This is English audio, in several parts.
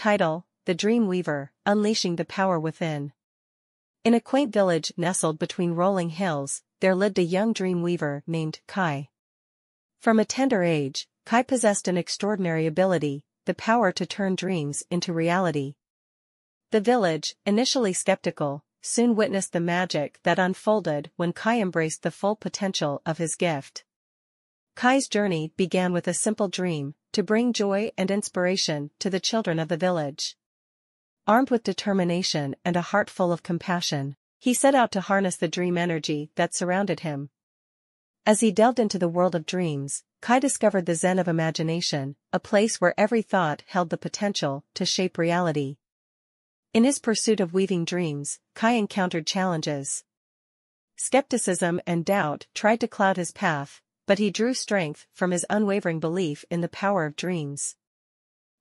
Title: The Dream Weaver, Unleashing the Power Within. In a quaint village nestled between rolling hills, there lived a young dream weaver named Kai. From a tender age, Kai possessed an extraordinary ability, the power to turn dreams into reality. The village, initially skeptical, soon witnessed the magic that unfolded when Kai embraced the full potential of his gift. Kai's journey began with a simple dream, to bring joy and inspiration to the children of the village. Armed with determination and a heart full of compassion, he set out to harness the dream energy that surrounded him. As he delved into the world of dreams, Kai discovered the Zen of imagination, a place where every thought held the potential to shape reality. In his pursuit of weaving dreams, Kai encountered challenges. Skepticism and doubt tried to cloud his path, but he drew strength from his unwavering belief in the power of dreams.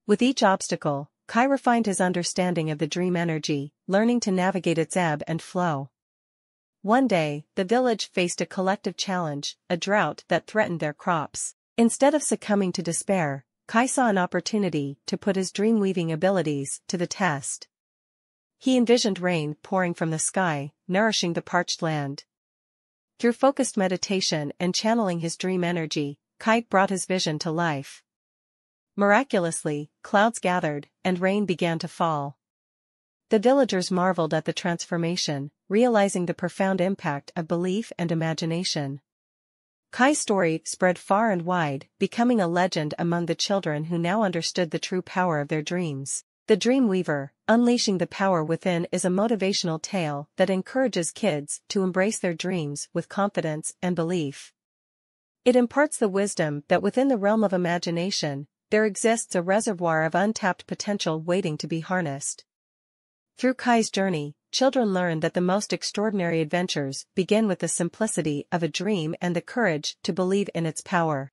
With each obstacle, Kai refined his understanding of the dream energy, learning to navigate its ebb and flow. One day, the village faced a collective challenge, a drought that threatened their crops. Instead of succumbing to despair, Kai saw an opportunity to put his dream-weaving abilities to the test. He envisioned rain pouring from the sky, nourishing the parched land. Through focused meditation and channeling his dream energy, Kai brought his vision to life. Miraculously, clouds gathered, and rain began to fall. The villagers marveled at the transformation, realizing the profound impact of belief and imagination. Kai's story spread far and wide, becoming a legend among the children who now understood the true power of their dreams. The Dream Weaver, Unleashing the Power Within is a motivational tale that encourages kids to embrace their dreams with confidence and belief. It imparts the wisdom that within the realm of imagination, there exists a reservoir of untapped potential waiting to be harnessed. Through Kai's journey, children learn that the most extraordinary adventures begin with the simplicity of a dream and the courage to believe in its power.